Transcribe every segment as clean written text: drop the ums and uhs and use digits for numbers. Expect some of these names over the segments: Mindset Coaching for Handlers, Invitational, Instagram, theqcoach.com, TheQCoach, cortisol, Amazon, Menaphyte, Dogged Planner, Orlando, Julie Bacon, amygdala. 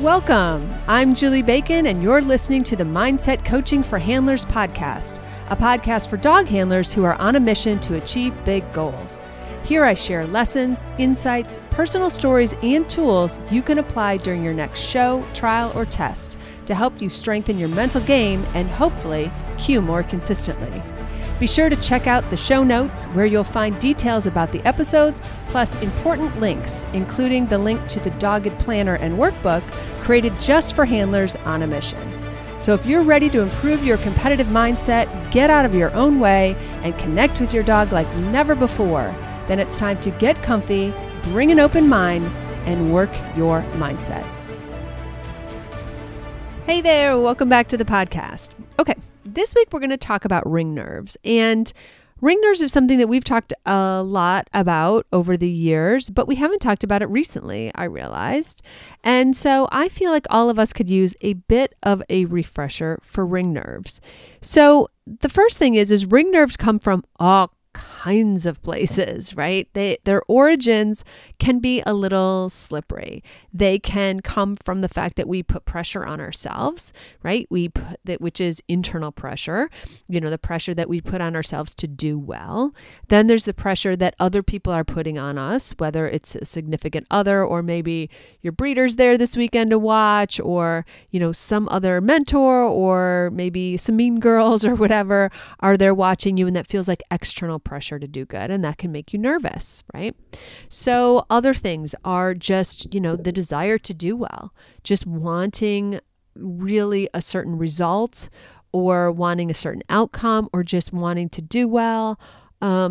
Welcome. I'm Julie Bacon, and you're listening to the Mindset Coaching for Handlers podcast, a podcast for dog handlers who are on a mission to achieve big goals. Here I share lessons, insights, personal stories, and tools you can apply during your next show, trial, or test to help you strengthen your mental game and hopefully cue more consistently. Be sure to check out the show notes where you'll find details about the episodes, plus important links, including the link to the Dogged Planner and workbook created just for handlers on a mission. So if you're ready to improve your competitive mindset, get out of your own way, and connect with your dog like never before, then it's time to get comfy, bring an open mind, and work your mindset. Hey there, welcome back to the podcast. Okay. This week, we're going to talk about ring nerves, and ring nerves is something that we've talked a lot about over the years, but we haven't talked about it recently, I realized. And so I feel like all of us could use a bit of a refresher for ring nerves. So the first thing is ring nerves come from all kinds of places, right? Their origins can be a little slippery. They can come from the fact that we put pressure on ourselves, right? We put that, which is internal pressure, you know, the pressure that we put on ourselves to do well. Then there's the pressure that other people are putting on us, whether it's a significant other, or maybe your breeder's there this weekend to watch, or, you know, some other mentor, or maybe some mean girls or whatever are there watching you, and that feels like external pressure to do good, and that can make you nervous, right? So other things are just, you know, the desire to do well, just wanting really a certain result, or wanting a certain outcome, or just wanting to do well.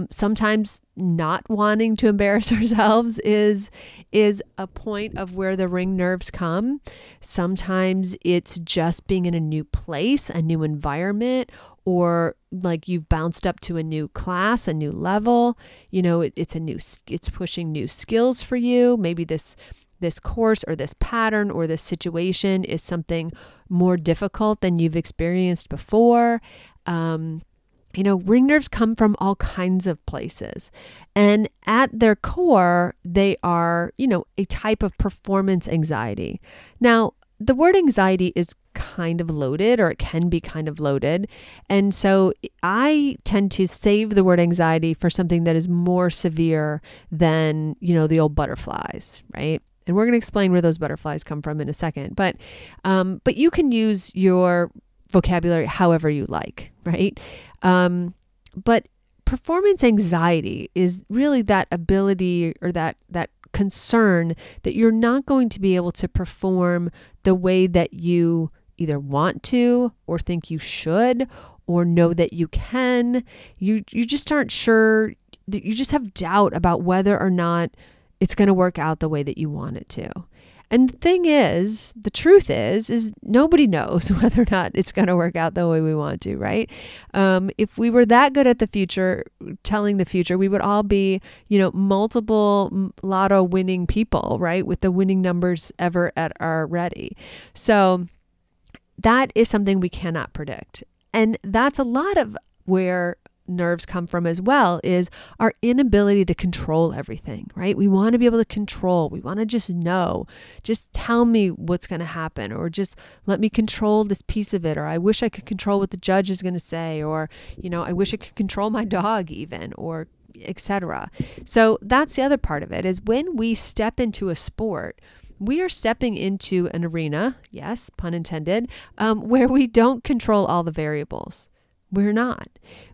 Sometimes not wanting to embarrass ourselves is a point of where the ring nerves come. Sometimes it's just being in a new place, a new environment, or like you've bounced up to a new class, a new level. You know, it's pushing new skills for you. Maybe this course or this pattern or this situation is something more difficult than you've experienced before. You know, ring nerves come from all kinds of places. And at their core, they are, you know, a type of performance anxiety. Now, the word anxiety is kind of loaded, or it can be kind of loaded. And so I tend to save the word anxiety for something that is more severe than, you know, the old butterflies, right? And we're going to explain where those butterflies come from in a second. But you can use your vocabulary however you like, right? But performance anxiety is really that ability, or that concern that you're not going to be able to perform the way that you either want to, or think you should, or know that you can. You just aren't sure. You just have doubt about whether or not it's going to work out the way that you want it to. And the thing is, the truth is nobody knows whether or not it's going to work out the way we want to, right? If we were that good at the future, telling the future, we would all be, you know, multiple lotto winning people, right? With the winning numbers ever at our ready. So that is something we cannot predict. And that's a lot of where nerves come from as well, is our inability to control everything, right? We want to be able to control. We want to just know, just tell me what's going to happen, or just let me control this piece of it, or I wish I could control what the judge is going to say, or, you know, I wish I could control my dog even, or etc. So that's the other part of it, is when we step into a sport, we are stepping into an arena, yes, pun intended, where we don't control all the variables. We're not.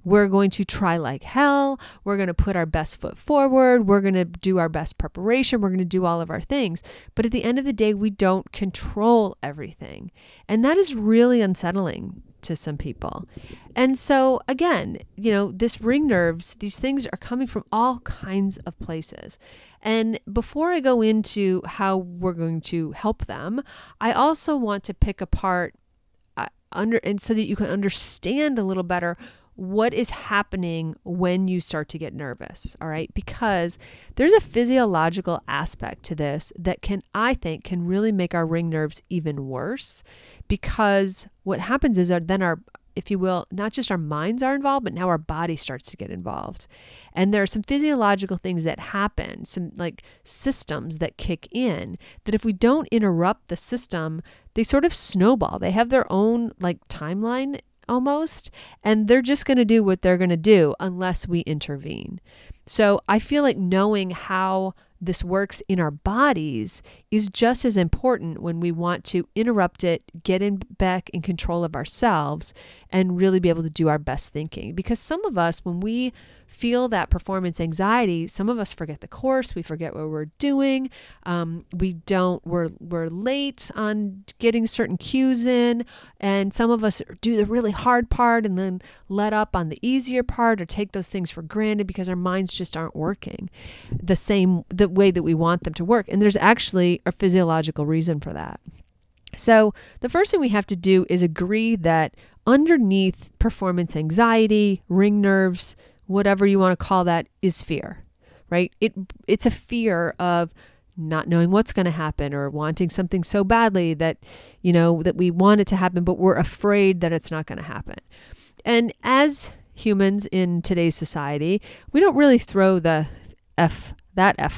We're going to try like hell. We're going to put our best foot forward. We're going to do our best preparation. We're going to do all of our things. But at the end of the day, we don't control everything. And that is really unsettling to some people. And so again, you know, this ring nerves, these things are coming from all kinds of places. And before I go into how we're going to help them, I also want to pick apart and so that you can understand a little better what is happening when you start to get nervous, all right? Because there's a physiological aspect to this that I think can really make our ring nerves even worse, because what happens is then our if you will, not just our minds are involved, but now our body starts to get involved. And there are some physiological things that happen, some like systems that kick in, that if we don't interrupt the system, they sort of snowball. They have their own like timeline almost, and they're just going to do what they're going to do unless we intervene. So I feel like knowing how this works in our bodies is just as important when we want to interrupt it, get in back in control of ourselves, and really be able to do our best thinking. Because some of us, when we feel that performance anxiety, some of us forget the course, we forget what we're doing, we're late on getting certain cues in, and some of us do the really hard part and then let up on the easier part or take those things for granted because our minds just aren't working the way that we want them to work. And there's actually a physiological reason for that. So the first thing we have to do is agree that underneath performance anxiety, ring nerves, whatever you want to call that, is fear, right? It's a fear of not knowing what's going to happen, or wanting something so badly that, you know, that we want it to happen, but we're afraid that it's not going to happen. And as humans in today's society, we don't really throw the F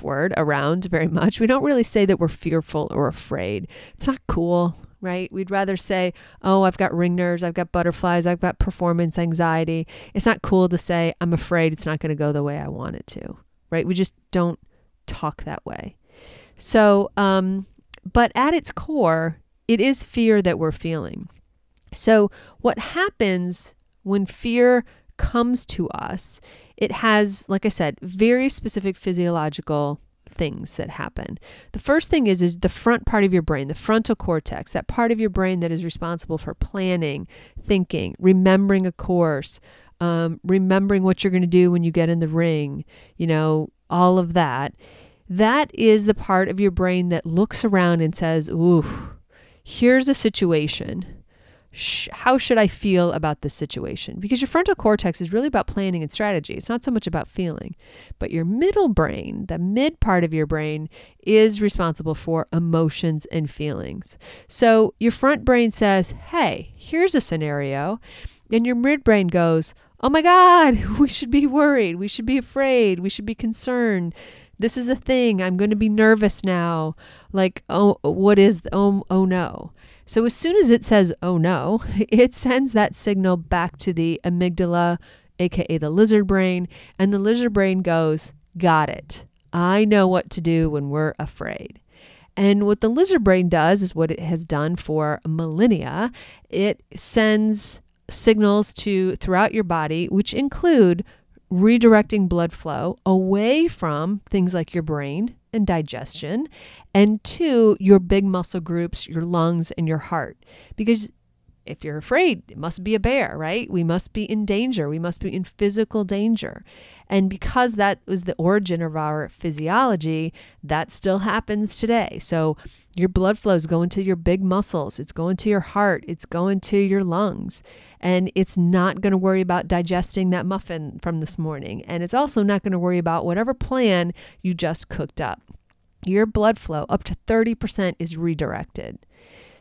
word around very much. We don't really say that we're fearful or afraid. It's not cool, right? We'd rather say, oh, I've got ring nerves, I've got butterflies, I've got performance anxiety. It's not cool to say, I'm afraid it's not going to go the way I want it to, right? We just don't talk that way. So, but at its core, it is fear that we're feeling. So what happens when fear comes to us, it has, like I said, very specific physiological things that happen. The first thing is the front part of your brain, the frontal cortex, that part of your brain that is responsible for planning, thinking, remembering a course, remembering what you're going to do when you get in the ring, you know, all of that. That is the part of your brain that looks around and says, ooh, here's a situation. How should I feel about this situation? Because your frontal cortex is really about planning and strategy. It's not so much about feeling. But your middle brain, the mid part of your brain, is responsible for emotions and feelings. So your front brain says, hey, here's a scenario. And your mid brain goes, oh my God, we should be worried. We should be afraid. We should be concerned. This is a thing. I'm going to be nervous now. Like, oh, what is, oh no. So as soon as it says, oh no, it sends that signal back to the amygdala, AKA the lizard brain, and the lizard brain goes, got it. I know what to do when we're afraid. And what the lizard brain does is what it has done for millennia. It sends signals to throughout your body, which include redirecting blood flow away from things like your brain and digestion, and to your big muscle groups, your lungs and your heart. Because if you're afraid, it must be a bear, right? We must be in danger. We must be in physical danger. And because that was the origin of our physiology, that still happens today. So your blood flow is going to your big muscles. It's going to your heart. It's going to your lungs. And it's not going to worry about digesting that muffin from this morning. And it's also not going to worry about whatever plan you just cooked up. Your blood flow, up to 30%, is redirected.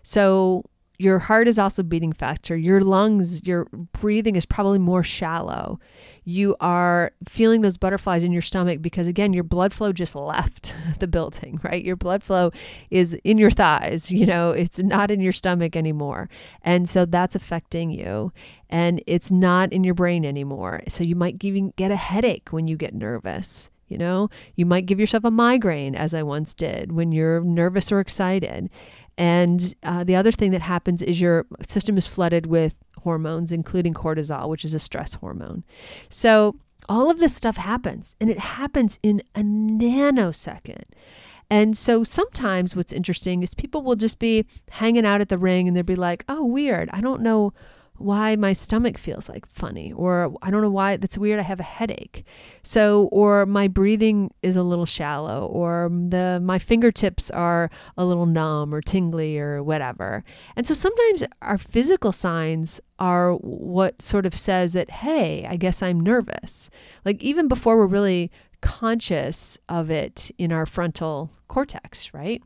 So your heart is also beating faster. Your lungs, your breathing is probably more shallow. You are feeling those butterflies in your stomach because, again, your blood flow just left the building, right? Your blood flow is in your thighs, you know, it's not in your stomach anymore. And so that's affecting you. And it's not in your brain anymore. So you might even get a headache when you get nervous. You know, you might give yourself a migraine, as I once did, when you're nervous or excited. And the other thing that happens is your system is flooded with hormones, including cortisol, which is a stress hormone. So all of this stuff happens, and it happens in a nanosecond. And so sometimes what's interesting is people will just be hanging out at the ring and they'll be like, oh, weird. I don't know why my stomach feels like funny, or I don't know why, that's weird, I have a headache. So, or my breathing is a little shallow, or my fingertips are a little numb or tingly or whatever. And so sometimes our physical signs are what sort of says that, hey, I guess I'm nervous. Like even before we're really conscious of it in our frontal cortex, right?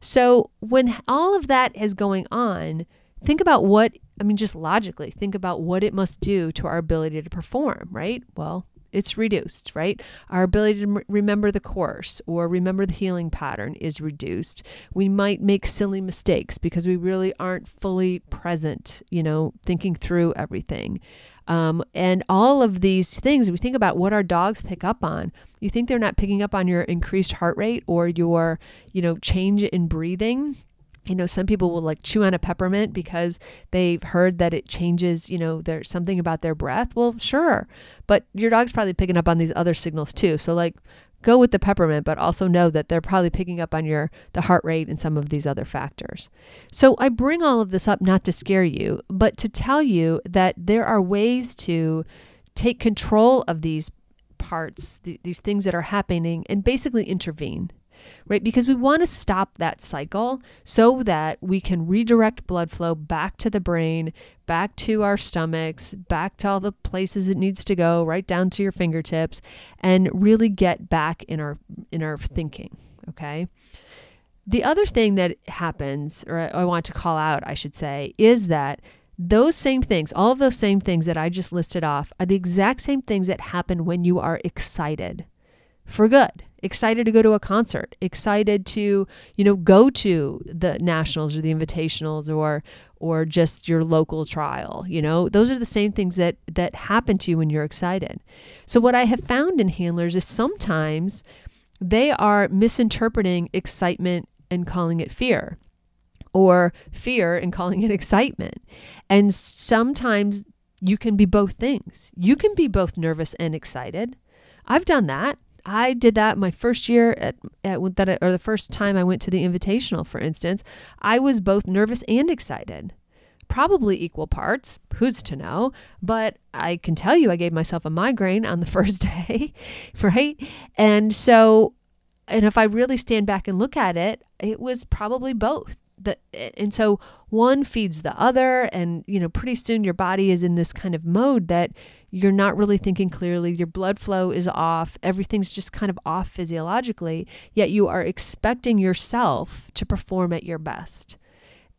So when all of that is going on, Think about what, just logically, think about what it must do to our ability to perform, right? Well, it's reduced, right? Our ability to remember the course or remember the healing pattern is reduced. We might make silly mistakes because we really aren't fully present, thinking through everything. And all of these things, we think about what our dogs pick up on. You think they're not picking up on your increased heart rate or your, change in breathing? Some people will chew on a peppermint because they've heard that it changes, there's something about their breath. Well, sure. But your dog's probably picking up on these other signals too. So go with the peppermint, but also know that they're probably picking up on the heart rate and some of these other factors. So I bring all of this up not to scare you, but to tell you that there are ways to take control of these parts, these things that are happening, and basically intervene. Right? Because we want to stop that cycle so that we can redirect blood flow back to the brain, back to our stomachs, back to all the places it needs to go, right down to your fingertips, and really get back in our thinking. Okay. The other thing that happens, or I want to call out, I should say, is that those same things, all of those same things that I just listed off, are the exact same things that happen when you are excited. For good, excited to go to a concert, excited to, go to the nationals or the invitationals or just your local trial, those are the same things that happen to you when you're excited. So what I have found in handlers is sometimes they are misinterpreting excitement and calling it fear, or fear and calling it excitement. And sometimes you can be both things. You can be both nervous and excited. I've done that. I did that my first year or the first time I went to the Invitational, for instance. I was both nervous and excited, probably equal parts, who's to know, but I can tell you I gave myself a migraine on the first day, right? And so, and if I really stand back and look at it, it was probably both. And so one feeds the other, and pretty soon your body is in this kind of mode that you're not really thinking clearly. Your blood flow is off. Everything's just kind of off physiologically, yet you are expecting yourself to perform at your best.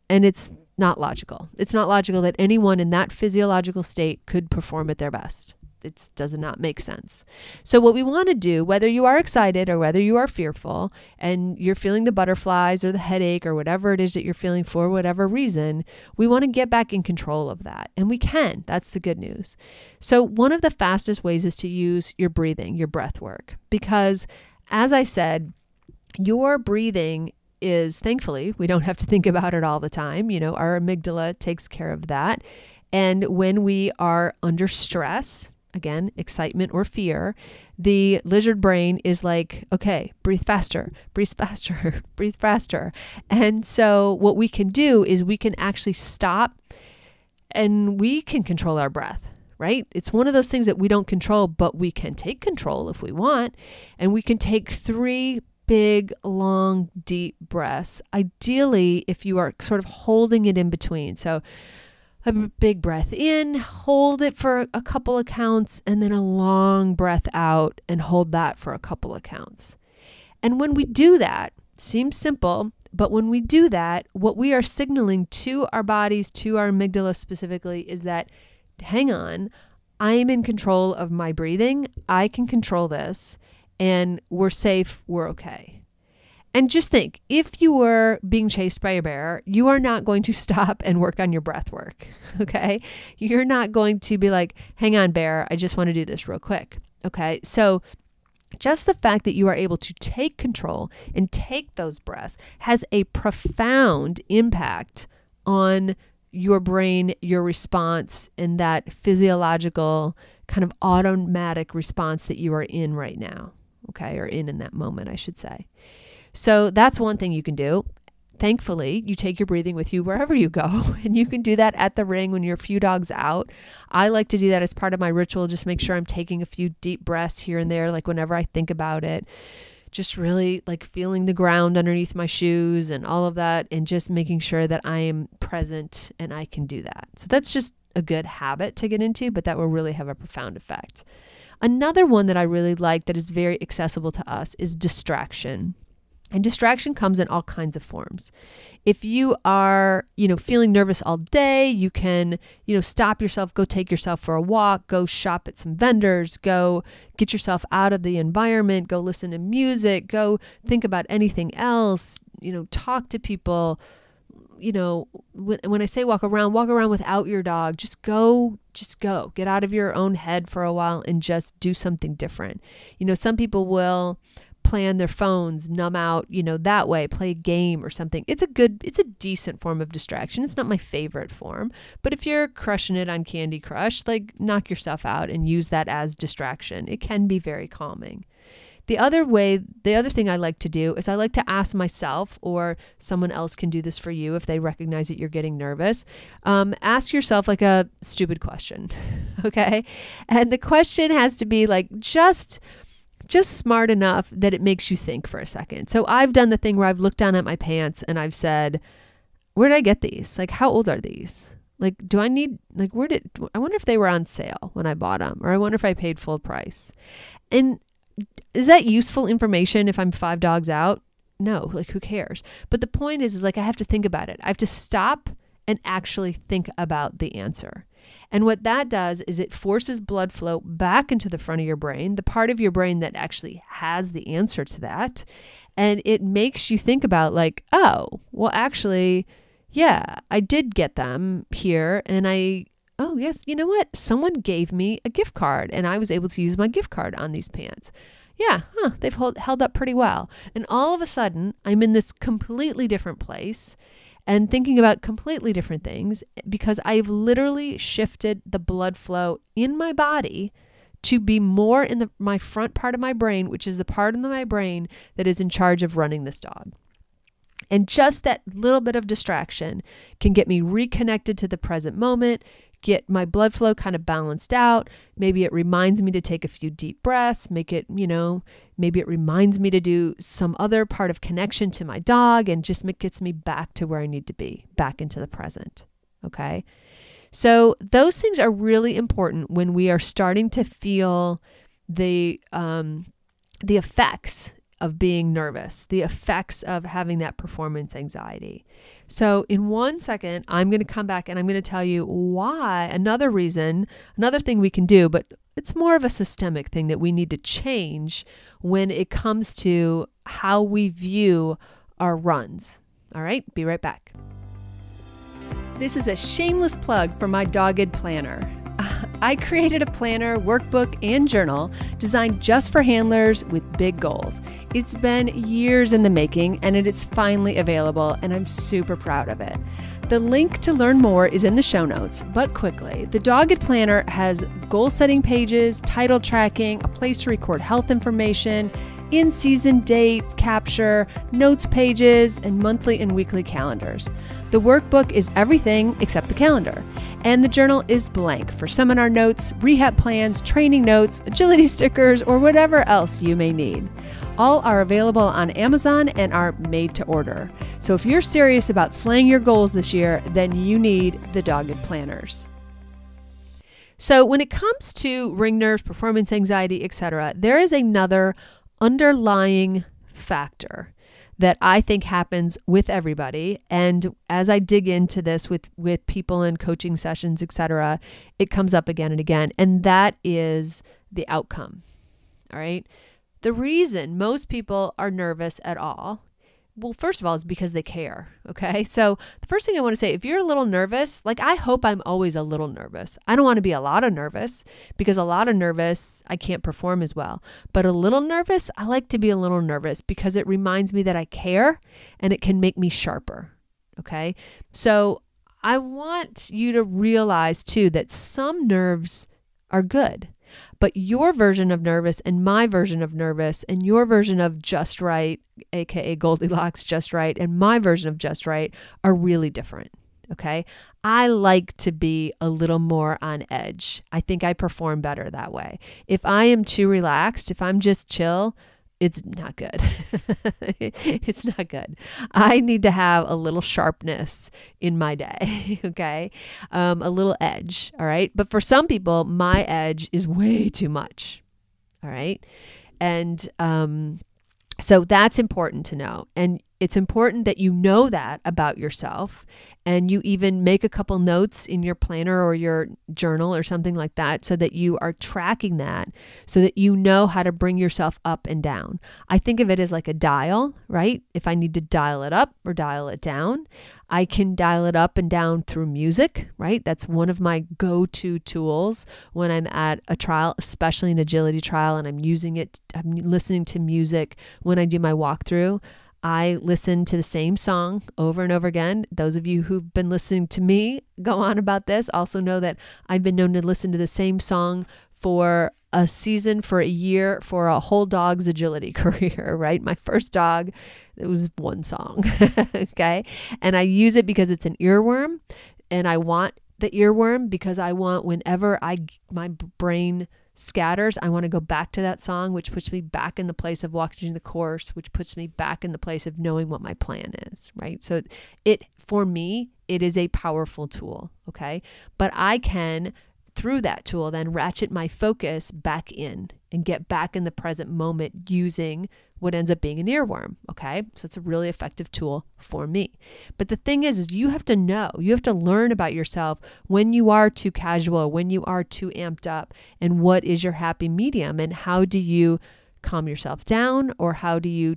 And it's not logical. It's not logical that anyone in that physiological state could perform at their best. It does not make sense. So what we want to do, whether you are excited or whether you are fearful and you're feeling the butterflies or the headache or whatever it is that you're feeling for whatever reason, we want to get back in control of that. And we can. That's the good news. So one of the fastest ways is to use your breathing, your breath work, because as I said, your breathing is, thankfully, we don't have to think about it all the time. Our amygdala takes care of that. And when we are under stress, again, excitement or fear, the lizard brain is like, okay, breathe faster, breathe faster, breathe faster. And so what we can do is we can actually stop and we can control our breath, right? It's one of those things that we don't control, but we can take control if we want. And we can take 3 big, long, deep breaths. Ideally, if you are sort of holding it in between. So a big breath in, hold it for a couple of counts, and then a long breath out and hold that for a couple of counts. And when we do that, seems simple, but when we do that, what we are signaling to our bodies, to our amygdala specifically, is that, hang on, I am in control of my breathing. I can control this, and we're safe, we're okay. And just think, if you were being chased by a bear, you are not going to stop and work on your breath work, okay? You're not going to be like, hang on, bear, I just want to do this real quick, okay? So just the fact that you are able to take control and take those breaths has a profound impact on your brain, your response, and that physiological kind of automatic response that you are in right now, okay? Or in that moment, I should say. So that's one thing you can do. Thankfully, you take your breathing with you wherever you go, and you can do that at the ring when you're a few dogs out. I like to do that as part of my ritual, just make sure I'm taking a few deep breaths here and there, whenever I think about it, just really feeling the ground underneath my shoes and all of that, and just making sure that I am present and I can do that. So that's just a good habit to get into, but that will really have a profound effect. Another one that I really like that is very accessible to us is distraction. And distraction comes in all kinds of forms. If you are, feeling nervous all day, you can, stop yourself, go take yourself for a walk, go shop at some vendors, go get yourself out of the environment, go listen to music, go think about anything else, talk to people. When I say walk around without your dog. Just go. Get out of your own head for a while and just do something different. Some people will play on their phones, numb out, that way, play a game or something. It's a decent form of distraction. It's not my favorite form, but if you're crushing it on Candy Crush, knock yourself out and use that as distraction. It can be very calming. The other thing I like to do is I like to ask myself, or someone else can do this for you if they recognize that you're getting nervous, ask yourself a stupid question, okay? And the question has to be just smart enough that it makes you think for a second. So I've done the thing where I've looked down at my pants and I've said, where did I get these? How old are these? I wonder if they were on sale when I bought them, or I wonder if I paid full price. And is that useful information if I'm 5 dogs out? No, who cares? But the point is I have to think about it. I have to stop and actually think about the answer. And what that does is it forces blood flow back into the front of your brain, the part of your brain that actually has the answer to that. And it makes you think about I did get them here, and oh yes, you know what? Someone gave me a gift card and I was able to use my gift card on these pants. Yeah, they've held up pretty well. And all of a sudden, I'm in this completely different place and thinking about completely different things because I've literally shifted the blood flow in my body to be more in my front part of my brain, which is the part of my brain that is in charge of running this dog. And just that little bit of distraction can get me reconnected to the present moment, get my blood flow kind of balanced out. Maybe it reminds me to take a few deep breaths, maybe it reminds me to do some other part of connection to my dog and just gets me back to where I need to be, back into the present. Okay. So those things are really important when we are starting to feel the effects of being nervous, the effects of having that performance anxiety. So in one second, I'm going to come back and I'm going to tell you why, another thing we can do, but it's more of a systemic thing that we need to change when it comes to how we view our runs. All right, be right back. This is a shameless plug for my Dogged Planner. I created a planner, workbook, and journal designed just for handlers with big goals. It's been years in the making and it is finally available, and I'm super proud of it. The link to learn more is in the show notes, but quickly, the Dogged Planner has goal setting pages, title tracking, a place to record health information, in-season date, capture, notes pages, and monthly and weekly calendars. The workbook is everything except the calendar. And the journal is blank for seminar notes, rehab plans, training notes, agility stickers, or whatever else you may need. All are available on Amazon and are made to order. So if you're serious about slaying your goals this year, then you need the Dogged Planners. So when it comes to ring nerves, performance anxiety, etc., there is another underlying factor that I think happens with everybody. And as I dig into this with people in coaching sessions, etc., it comes up again and again. And that is the outcome. All right. The reason most people are nervous at all, well, first of all, is because they care. Okay. So the first thing I want to say, if you're a little nervous, I hope I'm always a little nervous. I don't want to be a lot of nervous because a lot of nervous, I can't perform as well. But a little nervous, I like to be a little nervous because it reminds me that I care and it can make me sharper. Okay. So I want you to realize too that some nerves are good. But your version of nervous and my version of nervous and your version of just right, aka Goldilocks just right, and my version of just right are really different. Okay. I like to be a little more on edge. I think I perform better that way. If I am too relaxed, if I'm just chill, it's not good. It's not good. I need to have a little sharpness in my day, okay? A little edge, all right? But for some people, my edge is way too much, all right? And So that's important to know. And it's important that you know that about yourself, and you even make a couple notes in your planner or your journal or something like that, so that you are tracking that, so that you know how to bring yourself up and down. I think of it as like a dial, right? If I need to dial it up or dial it down, I can dial it up and down through music, right? That's one of my go-to tools when I'm at a trial, especially an agility trial, and I'm using it, I'm listening to music when I do my walkthrough. I listen to the same song over and over again. Those of you who've been listening to me go on about this also know that I've been known to listen to the same song for a season, for a year, for a whole dog's agility career, right? My first dog, it was one song, okay? And I use it because it's an earworm, and I want the earworm because I want, whenever my brain scatters, I want to go back to that song, which puts me back in the place of watching the course, which puts me back in the place of knowing what my plan is, right? So it, for me, it is a powerful tool, okay? But I can, through that tool, then ratchet my focus back in and get back in the present moment using what ends up being an earworm, okay? So it's a really effective tool for me. But the thing is you have to know, you have to learn about yourself when you are too casual, when you are too amped up, and what is your happy medium, and how do you calm yourself down, or how do you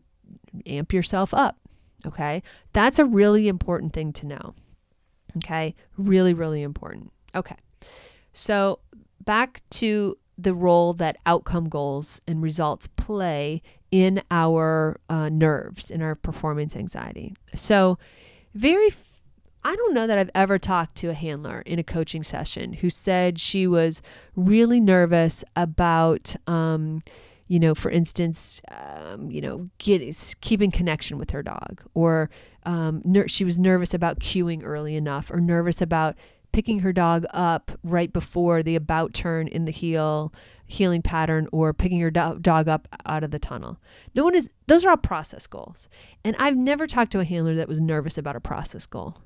amp yourself up, okay? That's a really important thing to know, okay? Really, really important. Okay, so back to the role that outcome goals and results play in our nerves, in our performance anxiety. So I don't know that I've ever talked to a handler in a coaching session who said she was really nervous about, you know, for instance, you know, keeping connection with her dog, or she was nervous about cueing early enough, or nervous about picking her dog up right before the about turn in the healing pattern, or picking your dog up out of the tunnel. Those are all process goals. And I've never talked to a handler that was nervous about a process goal,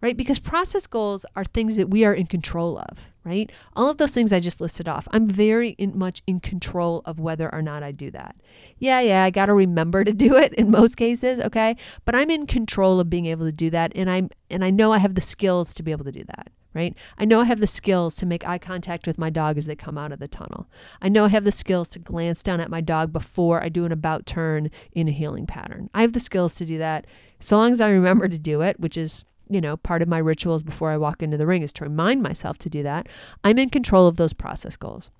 right? Because process goals are things that we are in control of, right? All of those things I just listed off, I'm very much in control of whether or not I do that. Yeah, I got to remember to do it in most cases, okay? But I'm in control of being able to do that, and I know I have the skills to be able to do that, right? I know I have the skills to make eye contact with my dog as they come out of the tunnel. I know I have the skills to glance down at my dog before I do an about turn in a healing pattern. I have the skills to do that, so long as I remember to do it, which is, you know, part of my rituals before I walk into the ring is to remind myself to do that. I'm in control of those process goals.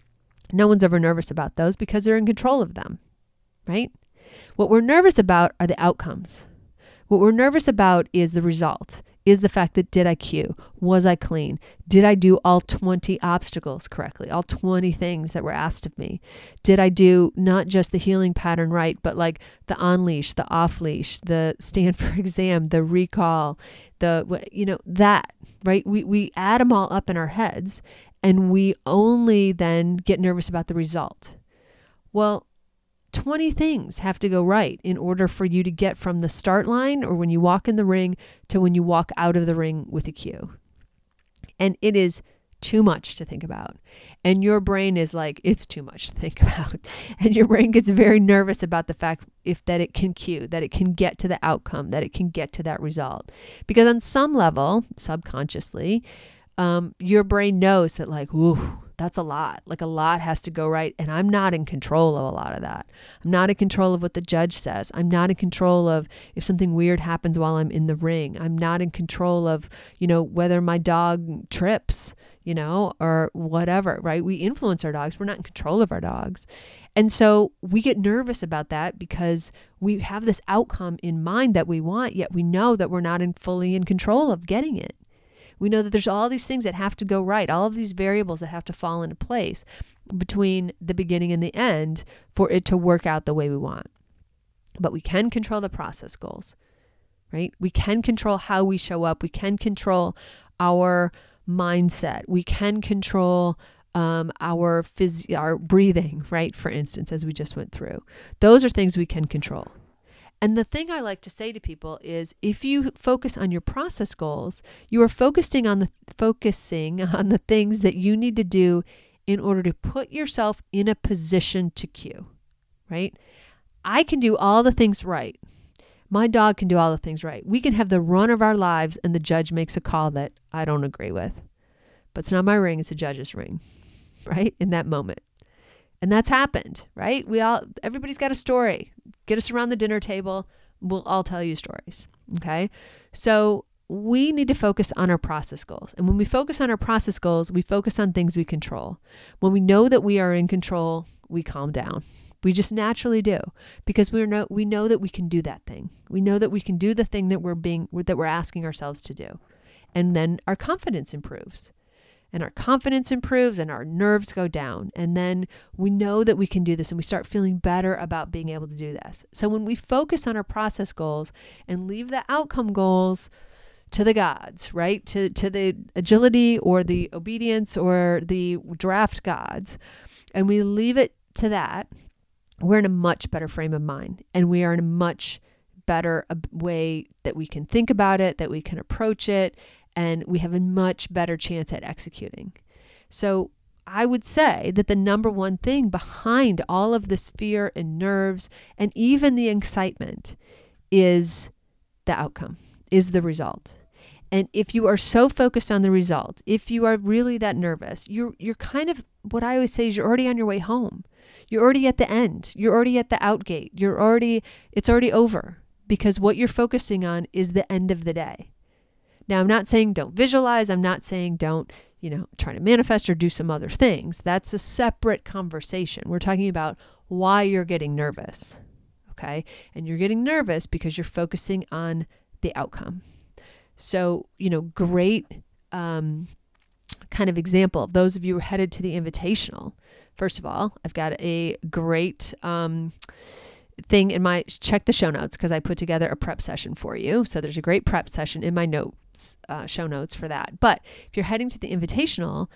No one's ever nervous about those because they're in control of them, right? What we're nervous about are the outcomes. What we're nervous about is the result, is the fact that, did I cue? Was I clean? Did I do all 20 obstacles correctly? All 20 things that were asked of me? Did I do not just the healing pattern right, but like the on-leash, the off-leash, the stand for exam, the recall, that, right? We add them all up in our heads, and we only then get nervous about the result. Well, 20 things have to go right in order for you to get from the start line, or when you walk in the ring, to when you walk out of the ring with a cue. And it is too much to think about. And your brain is like, it's too much to think about. And your brain gets very nervous about the fact that it can cue, that it can get to the outcome, that it can get to that result. Because on some level, subconsciously, your brain knows that, like, ooh, that's a lot. Like, a lot has to go right. And I'm not in control of a lot of that. I'm not in control of what the judge says. I'm not in control of if something weird happens while I'm in the ring. I'm not in control of, you know, whether my dog trips, you know, or whatever, right? We influence our dogs. We're not in control of our dogs. And so we get nervous about that because we have this outcome in mind that we want, yet we know that we're not fully in control of getting it. We know that there's all these things that have to go right, all of these variables that have to fall into place between the beginning and the end for it to work out the way we want. But we can control the process goals, right? We can control how we show up. We can control our mindset. We can control our breathing, right? For instance, as we just went through. Those are things we can control. And the thing I like to say to people is, if you focus on your process goals, you are focusing on the things that you need to do in order to put yourself in a position to cue, right? I can do all the things right. My dog can do all the things right. We can have the run of our lives and the judge makes a call that I don't agree with. But it's not my ring, it's the judge's ring, right? In that moment. And that's happened, right? Everybody's got a story. Get us around the dinner table. We'll all tell you stories, okay? So we need to focus on our process goals. And when we focus on our process goals, we focus on things we control. When we know that we are in control, we calm down. We just naturally do, because we know that we can do that thing. We know that we can do the thing that we're asking ourselves to do. And then our confidence improves. And our confidence improves and our nerves go down. And then we know that we can do this and we start feeling better about being able to do this. So when we focus on our process goals and leave the outcome goals to the gods, right? To the agility or the obedience or the draft gods, and we leave it to that, we're in a much better frame of mind, and we are in a much better way that we can think about it, that we can approach it, and we have a much better chance at executing. So I would say that the number one thing behind all of this fear and nerves and even the excitement is the outcome, is the result. And if you are so focused on the result, if you are really that nervous, you're kind of, what I always say is, you're already on your way home. You're already at the end. You're already at the out gate. It's already over, because what you're focusing on is the end of the day. Now, I'm not saying don't visualize. I'm not saying don't, try to manifest or do some other things. That's a separate conversation. We're talking about why you're getting nervous, okay? And you're getting nervous because you're focusing on the outcome. So, great kind of example. Those of you who are headed to the Invitational, first of all, I've got a great thing in my, check the show notes, because I put together a prep session for you. So there's a great prep session in my show notes for that. But if you're heading to the Invitational,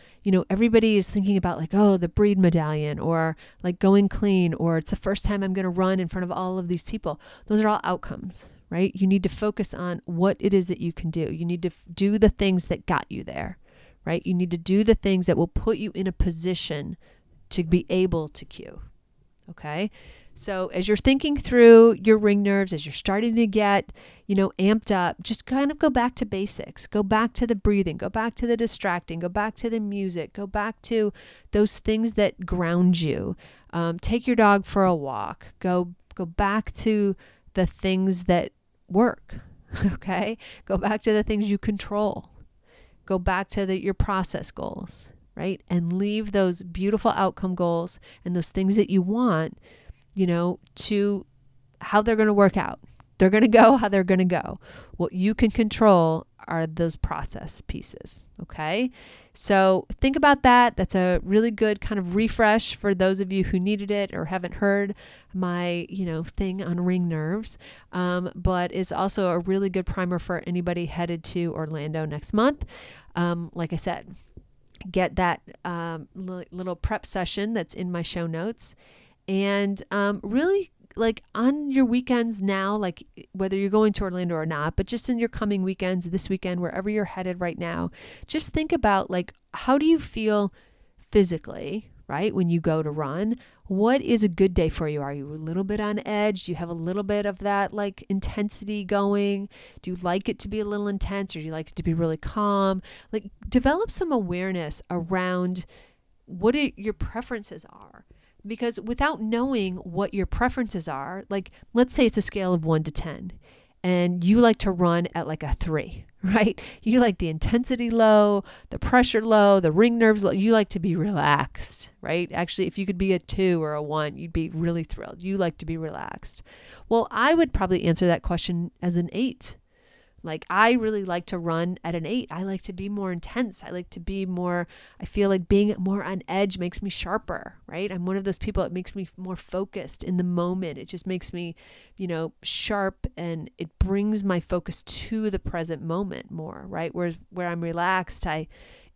everybody is thinking about the breed medallion, or going clean, or it's the first time I'm going to run in front of all of these people. Those are all outcomes, right? You need to focus on what it is that you can do. You need to do the things that got you there, right? You need to do the things that will put you in a position to be able to cue. Okay. So as you're thinking through your ring nerves, as you're starting to get, amped up, just kind of go back to basics, go back to the breathing, go back to the distracting, go back to the music, go back to those things that ground you. Take your dog for a walk, go back to the things that work. Okay. Go back to the things you control, go back to your process goals, right? And leave those beautiful outcome goals and those things that you want, to how they're going to work out. They're going to go how they're going to go. What you can control are those process pieces, okay? So think about that. That's a really good kind of refresh for those of you who needed it or haven't heard my, thing on ring nerves. But it's also a really good primer for anybody headed to Orlando next month. Like I said, get that little prep session that's in my show notes. And really, on your weekends now, whether you're going to Orlando or not, but just in your coming weekends, this weekend, wherever you're headed right now, just think about how do you feel physically, right? When you go to run, what is a good day for you? Are you a little bit on edge? Do you have a little bit of that intensity going? Do you like it to be a little intense, or do you like it to be really calm? Develop some awareness around what your preferences are, because without knowing what your preferences are, let's say it's a scale of 1 to 10. And you like to run at a 3, right? You like the intensity low, the pressure low, the ring nerves low. You like to be relaxed, right? Actually, if you could be a 2 or a 1, you'd be really thrilled. You like to be relaxed. Well, I would probably answer that question as an 8. I really like to run at an 8. I like to be more intense. I like to be more, I feel like being more on edge makes me sharper, right? I'm one of those people, it makes me more focused in the moment. It just makes me, sharp, and it brings my focus to the present moment more, right? Whereas where I'm relaxed, I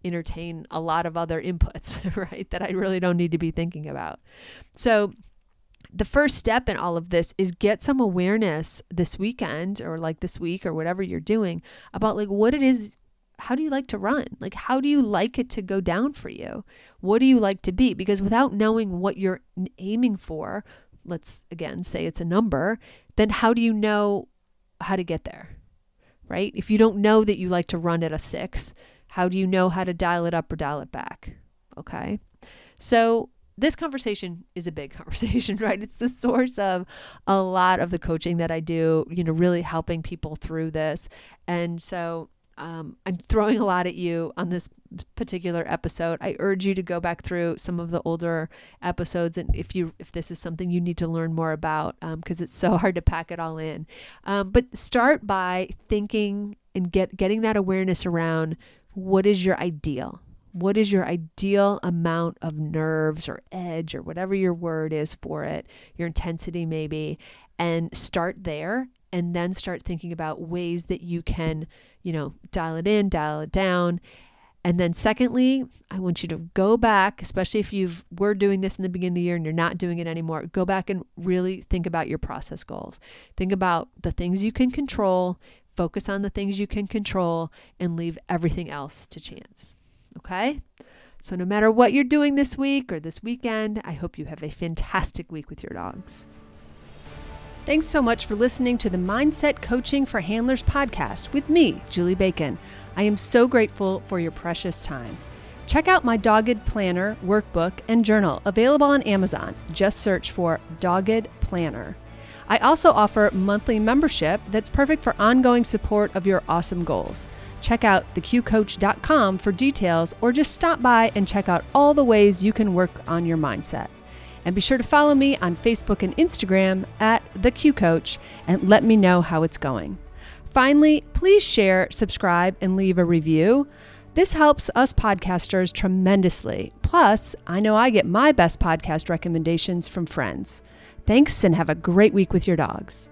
entertain a lot of other inputs, right? That I really don't need to be thinking about. So the first step in all of this is get some awareness this weekend, or this week, or whatever you're doing, about what it is. How do you like to run? How do you like it to go down for you? What do you like to be? Because without knowing what you're aiming for, let's again say it's a number, then how do you know how to get there, right? If you don't know that you like to run at a 6, how do you know how to dial it up or dial it back? Okay. So this conversation is a big conversation, right? It's the source of a lot of the coaching that I do, you know, really helping people through this. And so I'm throwing a lot at you on this particular episode. I urge you to go back through some of the older episodes, and if this is something you need to learn more about, because it's so hard to pack it all in. But start by thinking and getting that awareness around what is your ideal. What is your ideal amount of nerves or edge or whatever your word is for it, your intensity maybe, and start there, and then start thinking about ways that you can, you know, dial it in, dial it down. And then secondly, I want you to go back, especially if you were doing this in the beginning of the year and you're not doing it anymore, go back and really think about your process goals. Think about the things you can control, focus on the things you can control, and leave everything else to chance. Okay? So no matter what you're doing this week or this weekend, I hope you have a fantastic week with your dogs. Thanks so much for listening to the Mindset Coaching for Handlers podcast with me, Julie Bacon. I am so grateful for your precious time. Check out my Dogged Planner workbook and journal available on Amazon. Just search for Dogged Planner. I also offer monthly membership that's perfect for ongoing support of your awesome goals. Check out theqcoach.com for details, or just stop by and check out all the ways you can work on your mindset. And be sure to follow me on Facebook and Instagram at TheQCoach and let me know how it's going. Finally, please share, subscribe, and leave a review. This helps us podcasters tremendously. Plus, I know I get my best podcast recommendations from friends. Thanks, and have a great week with your dogs.